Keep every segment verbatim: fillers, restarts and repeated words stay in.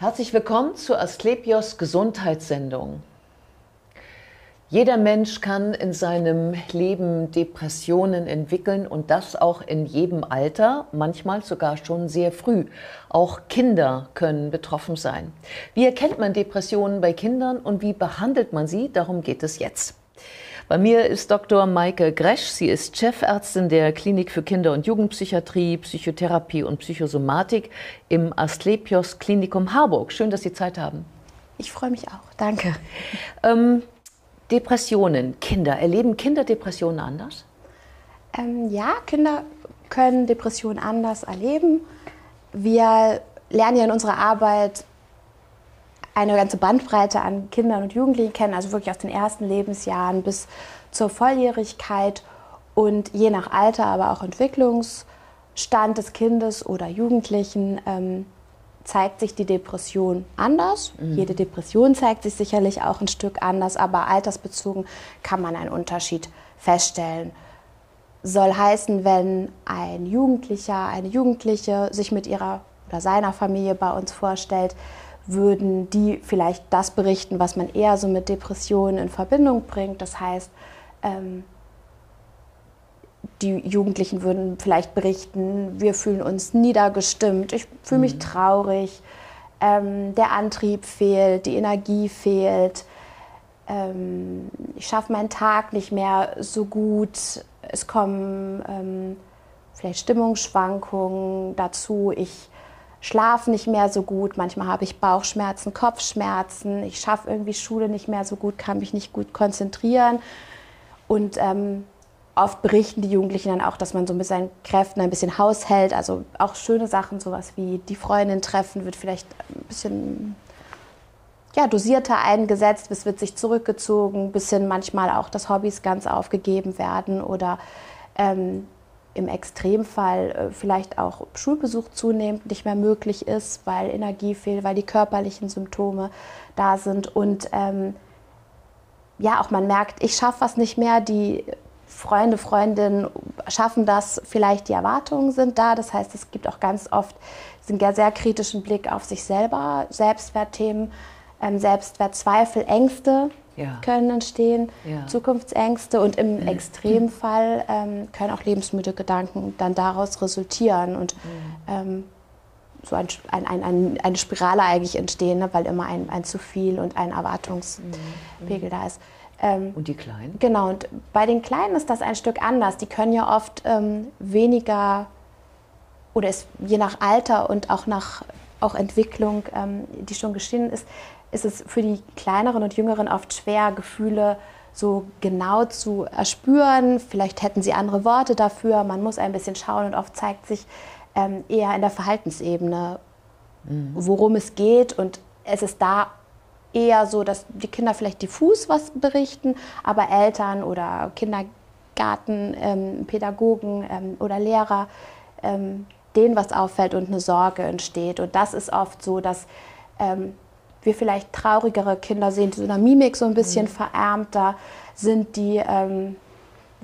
Herzlich willkommen zur Asklepios Gesundheitssendung. Jeder Mensch kann in seinem Leben Depressionen entwickeln und das auch in jedem Alter, manchmal sogar schon sehr früh. Auch Kinder können betroffen sein. Wie erkennt man Depressionen bei Kindern und wie behandelt man sie? Darum geht es jetzt. Bei mir ist Doktor Meike Gresch. Sie ist Chefärztin der Klinik für Kinder- und Jugendpsychiatrie, Psychotherapie und Psychosomatik im Asklepios Klinikum Harburg. Schön, dass Sie Zeit haben. Ich freue mich auch. Danke. Ähm, Depressionen, Kinder. Erleben Kinder Depressionen anders? Ähm, ja, Kinder können Depressionen anders erleben. Wir lernen ja in unserer Arbeit eine ganze Bandbreite an Kindern und Jugendlichen kennen, also wirklich aus den ersten Lebensjahren bis zur Volljährigkeit und je nach Alter, aber auch Entwicklungsstand des Kindes oder Jugendlichen ähm, zeigt sich die Depression anders. Mhm. Jede Depression zeigt sich sicherlich auch ein Stück anders, aber altersbezogen kann man einen Unterschied feststellen. Soll heißen, wenn ein Jugendlicher, eine Jugendliche sich mit ihrer oder seiner Familie bei uns vorstellt, würden die vielleicht das berichten, was man eher so mit Depressionen in Verbindung bringt. Das heißt, ähm, die Jugendlichen würden vielleicht berichten, wir fühlen uns niedergestimmt, ich fühle mich mhm. traurig, ähm, der Antrieb fehlt, die Energie fehlt, ähm, ich schaffe meinen Tag nicht mehr so gut, es kommen ähm, vielleicht Stimmungsschwankungen dazu, ich schlafe nicht mehr so gut, manchmal habe ich Bauchschmerzen, Kopfschmerzen, ich schaffe irgendwie Schule nicht mehr so gut, kann mich nicht gut konzentrieren. Und ähm, oft berichten die Jugendlichen dann auch, dass man so mit seinen Kräften ein bisschen haushält, also auch schöne Sachen, sowas wie die Freundin treffen, wird vielleicht ein bisschen ja, dosierter eingesetzt, es wird sich zurückgezogen, bis hin manchmal auch, dass Hobbys ganz aufgegeben werden oder ähm, im Extremfall vielleicht auch Schulbesuch zunehmend nicht mehr möglich ist, weil Energie fehlt, weil die körperlichen Symptome da sind. Und ähm, ja, auch man merkt, ich schaffe was nicht mehr, die Freunde, Freundinnen schaffen das, vielleicht die Erwartungen sind da. Das heißt, es gibt auch ganz oft einen sehr kritischen Blick auf sich selber, Selbstwertthemen, ähm, Selbstwertzweifel, Ängste. Ja. Können entstehen, ja. Zukunftsängste und im mhm. Extremfall ähm, können auch lebensmüde Gedanken dann daraus resultieren und mhm. ähm, so ein, ein, ein, eine Spirale eigentlich entstehen, ne, weil immer ein, ein zu viel und ein Erwartungspegel mhm. da ist. Ähm, und die Kleinen? Genau, und bei den Kleinen ist das ein Stück anders. Die können ja oft ähm, weniger oder ist je nach Alter und auch nach auch Entwicklung, ähm, die schon geschehen ist, ist es für die Kleineren und Jüngeren oft schwer, Gefühle so genau zu erspüren. Vielleicht hätten sie andere Worte dafür. Man muss ein bisschen schauen und oft zeigt sich ähm, eher in der Verhaltensebene, mhm. worum es geht. Und es ist da eher so, dass die Kinder vielleicht diffus was berichten, aber Eltern oder Kindergarten, ähm, Pädagogen ähm, oder Lehrer, ähm, denen was auffällt und eine Sorge entsteht. Und das ist oft so, dass ähm, wir vielleicht traurigere Kinder sehen, die so in der Mimik so ein bisschen mhm. verärmter sind, die ähm,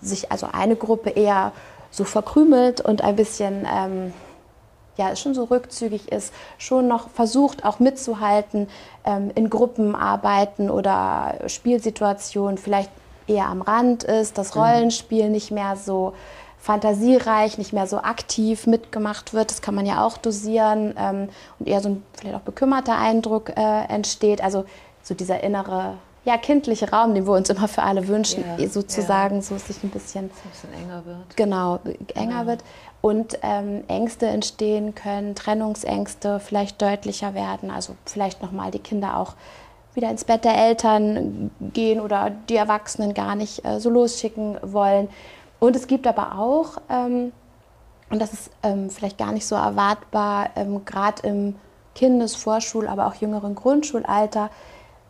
sich also eine Gruppe eher so verkrümelt und ein bisschen ähm, ja, schon so rückzügig ist, schon noch versucht auch mitzuhalten ähm, in Gruppenarbeiten oder Spielsituationen, vielleicht eher am Rand ist, das Rollenspiel mhm. nicht mehr so fantasiereich, nicht mehr so aktiv mitgemacht wird. Das kann man ja auch dosieren ähm, und eher so ein vielleicht auch bekümmerter Eindruck äh, entsteht. Also so dieser innere, ja, kindliche Raum, den wir uns immer für alle wünschen, ja, sozusagen, ja. so es sich ein bisschen, dass es ein bisschen enger wird. Genau, enger ja. wird. Und ähm, Ängste entstehen können, Trennungsängste vielleicht deutlicher werden. Also vielleicht nochmal die Kinder auch wieder ins Bett der Eltern gehen oder die Erwachsenen gar nicht äh, so losschicken wollen. Und es gibt aber auch, ähm, und das ist ähm, vielleicht gar nicht so erwartbar, ähm, gerade im Kindesvorschul-, aber auch jüngeren Grundschulalter,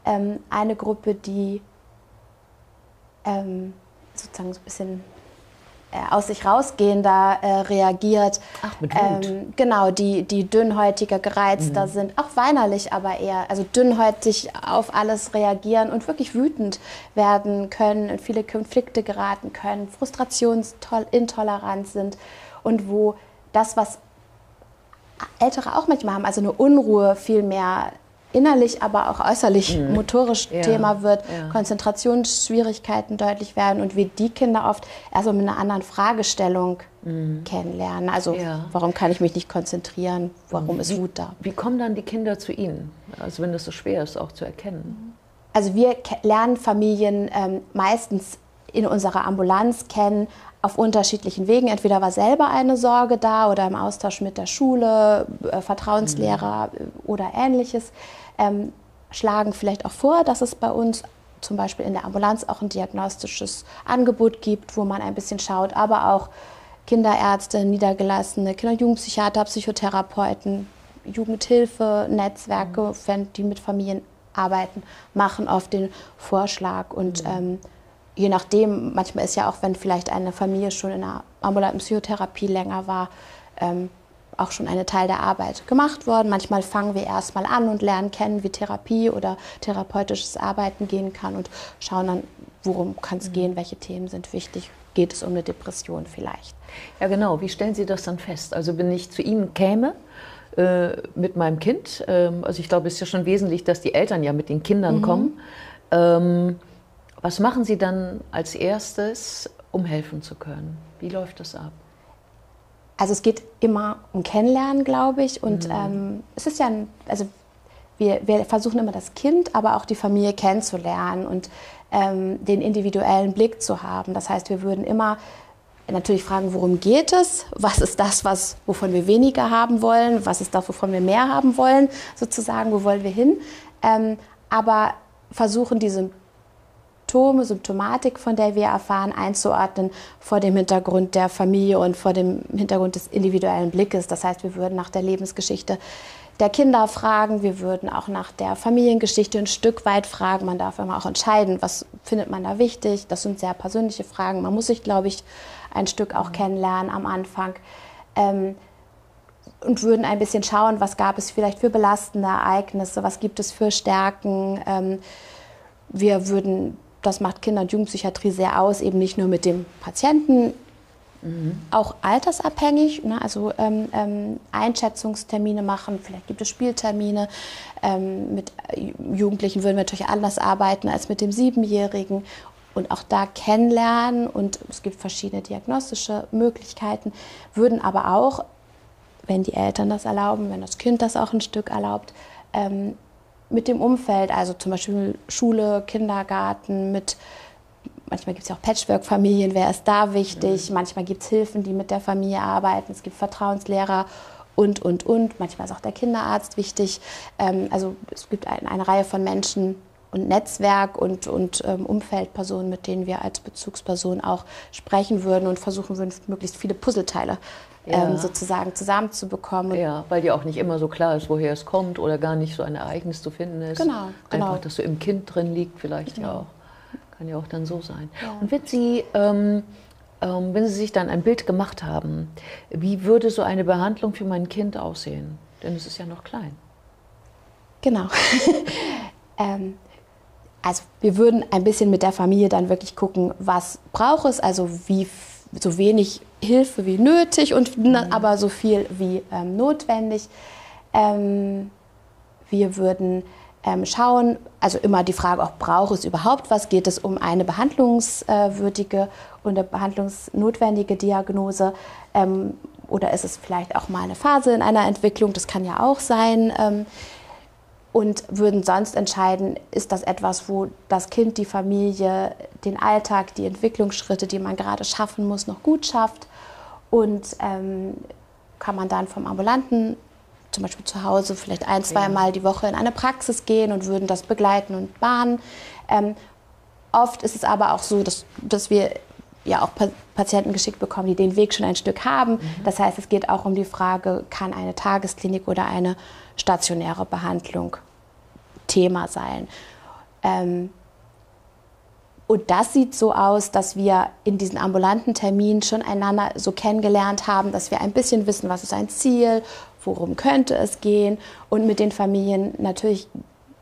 ähm, eine Gruppe, die ähm, sozusagen so ein bisschen äh, aus sich rausgehender äh, reagiert. Ach, mit Wut. Ähm, genau, die, die dünnhäutiger, gereizter mhm. sind, auch weinerlich aber eher, also dünnhäutig auf alles reagieren und wirklich wütend werden können, in viele Konflikte geraten können, frustrationsintolerant sind und wo das, was Ältere auch manchmal haben, also eine Unruhe viel mehr innerlich, aber auch äußerlich mhm. motorisch ja. Thema wird, ja. Konzentrationsschwierigkeiten deutlich werden und wir die Kinder oft erstmal mit einer anderen Fragestellung mhm. kennenlernen. Also ja. warum kann ich mich nicht konzentrieren, warum mhm. ist Wut da? Wie kommen dann die Kinder zu Ihnen, also wenn das so schwer ist, auch zu erkennen? Also wir lernen Familien ähm, meistens in unserer Ambulanz kennen, auf unterschiedlichen Wegen. Entweder war selber eine Sorge da oder im Austausch mit der Schule, äh, Vertrauenslehrer mhm. oder Ähnliches, ähm, schlagen vielleicht auch vor, dass es bei uns zum Beispiel in der Ambulanz auch ein diagnostisches Angebot gibt, wo man ein bisschen schaut, aber auch Kinderärzte, niedergelassene Kinder- und Jugendpsychiater, Psychotherapeuten, Jugendhilfe, Netzwerke, mhm. die mit Familien arbeiten, machen oft den Vorschlag und mhm. ähm, je nachdem, manchmal ist ja auch, wenn vielleicht eine Familie schon in einer ambulanten Psychotherapie länger war, ähm, auch schon ein Teil der Arbeit gemacht worden. Manchmal fangen wir erstmal an und lernen kennen, wie Therapie oder therapeutisches Arbeiten gehen kann und schauen dann, worum kann es mhm. gehen, welche Themen sind wichtig, geht es um eine Depression vielleicht. Ja genau, wie stellen Sie das dann fest? Also wenn ich zu Ihnen käme, äh, mit meinem Kind, äh, also ich glaube, es ist ja schon wesentlich, dass die Eltern ja mit den Kindern mhm. kommen, ähm, was machen Sie dann als erstes, um helfen zu können? Wie läuft das ab? Also es geht immer um Kennenlernen, glaube ich. Und mhm. ähm, es ist ja, ein, also wir, wir versuchen immer das Kind, aber auch die Familie kennenzulernen und ähm, den individuellen Blick zu haben. Das heißt, wir würden immer natürlich fragen, worum geht es? Was ist das, was, wovon wir weniger haben wollen? Was ist das, wovon wir mehr haben wollen? Sozusagen, wo wollen wir hin? Ähm, aber versuchen diese Symptome, Symptomatik, von der wir erfahren, einzuordnen vor dem Hintergrund der Familie und vor dem Hintergrund des individuellen Blickes. Das heißt, wir würden nach der Lebensgeschichte der Kinder fragen, wir würden auch nach der Familiengeschichte ein Stück weit fragen. Man darf immer auch entscheiden, was findet man da wichtig. Das sind sehr persönliche Fragen. Man muss sich, glaube ich, ein Stück auch kennenlernen am Anfang. Ähm, und würden ein bisschen schauen, was gab es vielleicht für belastende Ereignisse, was gibt es für Stärken. Ähm, wir würden... Das macht Kinder- und Jugendpsychiatrie sehr aus, eben nicht nur mit dem Patienten, mhm. auch altersabhängig, ne? Also ähm, ähm, Einschätzungstermine machen, vielleicht gibt es Spieltermine. Ähm, mit Jugendlichen würden wir natürlich anders arbeiten als mit dem Siebenjährigen und auch da kennenlernen und es gibt verschiedene diagnostische Möglichkeiten, würden aber auch, wenn die Eltern das erlauben, wenn das Kind das auch ein Stück erlaubt, ähm, mit dem Umfeld, also zum Beispiel Schule, Kindergarten, mit manchmal gibt es ja auch Patchwork-Familien, wer ist da wichtig, mhm. manchmal gibt es Hilfen, die mit der Familie arbeiten, es gibt Vertrauenslehrer und, und, und, manchmal ist auch der Kinderarzt wichtig, ähm, also es gibt ein, eine Reihe von Menschen und Netzwerk und, und ähm, Umfeldpersonen, mit denen wir als Bezugsperson auch sprechen würden und versuchen würden, möglichst viele Puzzleteile Ja. Ähm, sozusagen zusammenzubekommen. Ja, weil dir auch nicht immer so klar ist, woher es kommt oder gar nicht so ein Ereignis zu finden ist. Genau, genau. Einfach, dass so im Kind drin liegt vielleicht genau. ja auch. Kann ja auch dann so sein. Ja. Und wenn Sie, ähm, ähm, wenn Sie sich dann ein Bild gemacht haben, wie würde so eine Behandlung für mein Kind aussehen? Denn es ist ja noch klein. Genau. ähm. Also wir würden ein bisschen mit der Familie dann wirklich gucken, was braucht es, also wie, so wenig Hilfe wie nötig, und mhm. aber so viel wie ähm, notwendig. Ähm, wir würden ähm, schauen, also immer die Frage auch, braucht es überhaupt was? Geht es um eine behandlungswürdige und eine behandlungsnotwendige Diagnose? Ähm, oder ist es vielleicht auch mal eine Phase in einer Entwicklung? Das kann ja auch sein. Ähm, Und würden sonst entscheiden, ist das etwas, wo das Kind, die Familie, den Alltag, die Entwicklungsschritte, die man gerade schaffen muss, noch gut schafft. Und ähm, kann man dann vom Ambulanten, zum Beispiel zu Hause, vielleicht ein-, zweimal die Woche in eine Praxis gehen und würden das begleiten und bahnen. Ähm, oft ist es aber auch so, dass, dass wir ja auch Patienten geschickt bekommen, die den Weg schon ein Stück haben. Mhm. Das heißt, es geht auch um die Frage, kann eine Tagesklinik oder eine stationäre Behandlung Thema sein. Ähm, und das sieht so aus, dass wir in diesen ambulanten Terminen schon einander so kennengelernt haben, dass wir ein bisschen wissen, was ist ein Ziel, worum könnte es gehen, und mit den Familien natürlich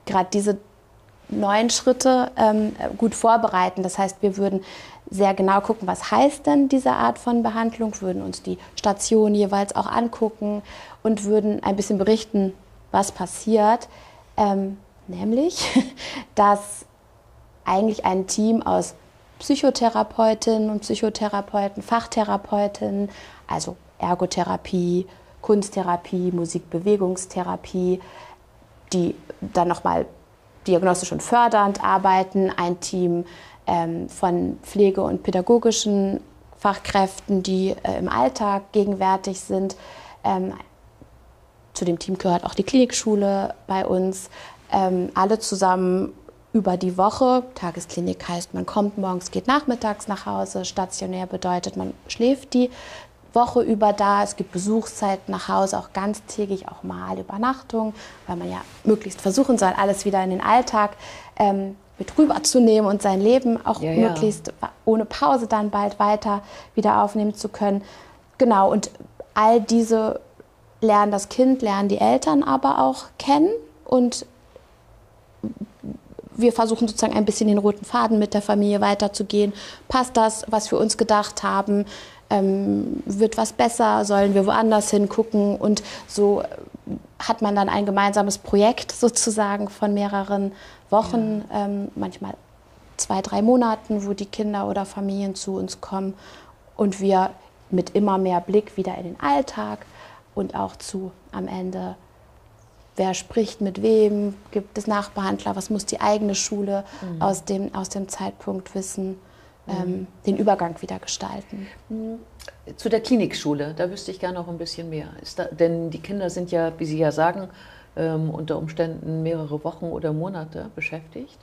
gerade diese neuen Schritte ähm, gut vorbereiten. Das heißt, wir würden sehr genau gucken, was heißt denn diese Art von Behandlung, würden uns die Station jeweils auch angucken und würden ein bisschen berichten, was passiert. Ähm, nämlich, dass eigentlich ein Team aus Psychotherapeutinnen und Psychotherapeuten, Fachtherapeutinnen, also Ergotherapie, Kunsttherapie, Musik-, Bewegungstherapie, die dann nochmal diagnostisch und fördernd arbeiten, ein Team ähm, von Pflege- und pädagogischen Fachkräften, die äh, im Alltag gegenwärtig sind. Ähm, zu dem Team gehört auch die Klinikschule bei uns. Ähm, alle zusammen über die Woche. Tagesklinik heißt, man kommt morgens, geht nachmittags nach Hause. Stationär bedeutet, man schläft die Woche über da. Es gibt Besuchszeiten nach Hause, auch ganztägig, auch mal Übernachtung, weil man ja möglichst versuchen soll, alles wieder in den Alltag ähm, mit rüberzunehmen und sein Leben auch ja, ja. möglichst ohne Pause dann bald weiter wieder aufnehmen zu können. Genau, und all diese lernen das Kind, lernen die Eltern aber auch kennen, und wir versuchen sozusagen ein bisschen den roten Faden mit der Familie weiterzugehen. Passt das, was wir uns gedacht haben? Ähm, wird was besser? Sollen wir woanders hingucken? Und so hat man dann ein gemeinsames Projekt sozusagen von mehreren Wochen, ja. ähm, manchmal zwei, drei Monaten, wo die Kinder oder Familien zu uns kommen und wir mit immer mehr Blick wieder in den Alltag und auch zu am Ende, wer spricht mit wem, gibt es Nachbehandler, was muss die eigene Schule mhm. aus dem, aus dem Zeitpunkt wissen? Ähm, den Übergang wieder gestalten. Zu der Klinikschule, da wüsste ich gerne noch ein bisschen mehr. Ist da, denn die Kinder sind ja, wie Sie ja sagen, ähm, unter Umständen mehrere Wochen oder Monate beschäftigt.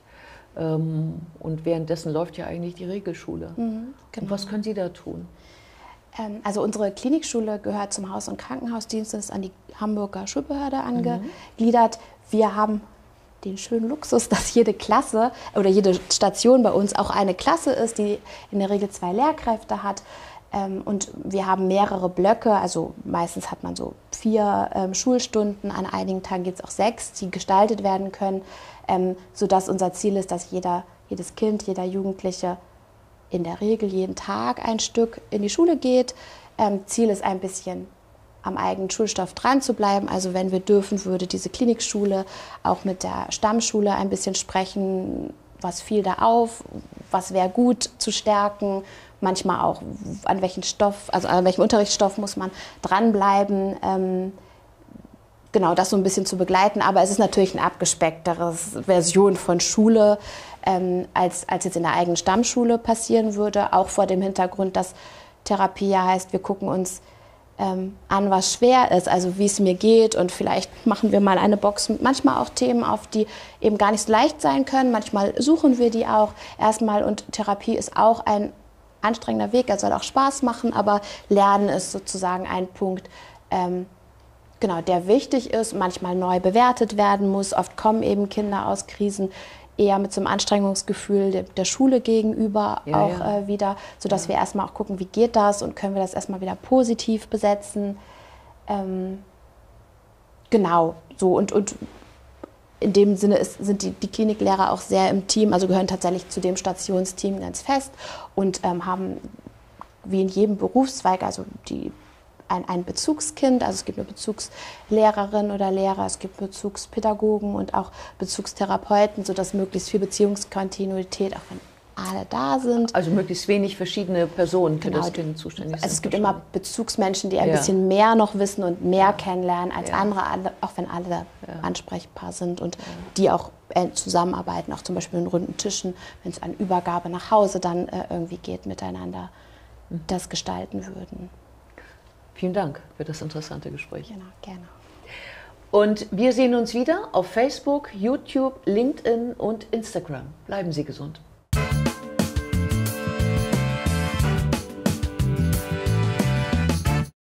Ähm, und währenddessen läuft ja eigentlich die Regelschule. Mhm, genau. Und was können Sie da tun? Ähm, also unsere Klinikschule gehört zum Haus- und Krankenhausdienst, ist an die Hamburger Schulbehörde angegliedert. Mhm. Wir haben den schönen Luxus, dass jede Klasse oder jede Station bei uns auch eine Klasse ist, die in der Regel zwei Lehrkräfte hat. Und wir haben mehrere Blöcke, also meistens hat man so vier Schulstunden, an einigen Tagen gibt es auch sechs, die gestaltet werden können, sodass unser Ziel ist, dass jeder, jedes Kind, jeder Jugendliche in der Regel jeden Tag ein Stück in die Schule geht. Ziel ist ein bisschen am eigenen Schulstoff dran zu bleiben. Also wenn wir dürfen, würde diese Klinikschule auch mit der Stammschule ein bisschen sprechen, was fiel da auf, was wäre gut zu stärken, manchmal auch an welchen Stoff, also an welchem Unterrichtsstoff muss man dranbleiben, ähm, genau das so ein bisschen zu begleiten. Aber es ist natürlich eine abgespecktere Version von Schule, ähm, als, als jetzt in der eigenen Stammschule passieren würde, auch vor dem Hintergrund, dass Therapie ja heißt, wir gucken uns an, was schwer ist, also wie es mir geht, und vielleicht machen wir mal eine Box mit manchmal auch Themen auf, die eben gar nicht so leicht sein können. Manchmal suchen wir die auch erstmal, und Therapie ist auch ein anstrengender Weg, er soll auch Spaß machen, aber Lernen ist sozusagen ein Punkt, ähm, genau, der wichtig ist, manchmal neu bewertet werden muss. Oft kommen eben Kinder aus Krisen eher mit so einem Anstrengungsgefühl der Schule gegenüber ja, auch ja. Äh, wieder, sodass ja. wir erstmal auch gucken, wie geht das und können wir das erstmal wieder positiv besetzen. Ähm, genau, so und, und in dem Sinne ist, sind die, die Kliniklehrer auch sehr im Team, also gehören tatsächlich zu dem Stationsteam ganz fest und ähm, haben wie in jedem Berufszweig, also die Ein, ein Bezugskind, also es gibt eine Bezugslehrerin oder Lehrer, es gibt Bezugspädagogen und auch Bezugstherapeuten, sodass möglichst viel Beziehungskontinuität, auch wenn alle da sind. Also möglichst wenig verschiedene Personen, für das Kind zuständig sind. Also es gibt immer Bezugsmenschen, die ein ja. bisschen mehr noch wissen und mehr ja. kennenlernen als ja. andere, auch wenn alle ja. ansprechbar sind und ja. die auch zusammenarbeiten, auch zum Beispiel in runden Tischen, wenn es an Übergabe nach Hause dann äh, irgendwie geht, miteinander mhm. das gestalten würden. Vielen Dank für das interessante Gespräch. Genau, gerne. Und wir sehen uns wieder auf Facebook, YouTube, LinkedIn und Instagram. Bleiben Sie gesund.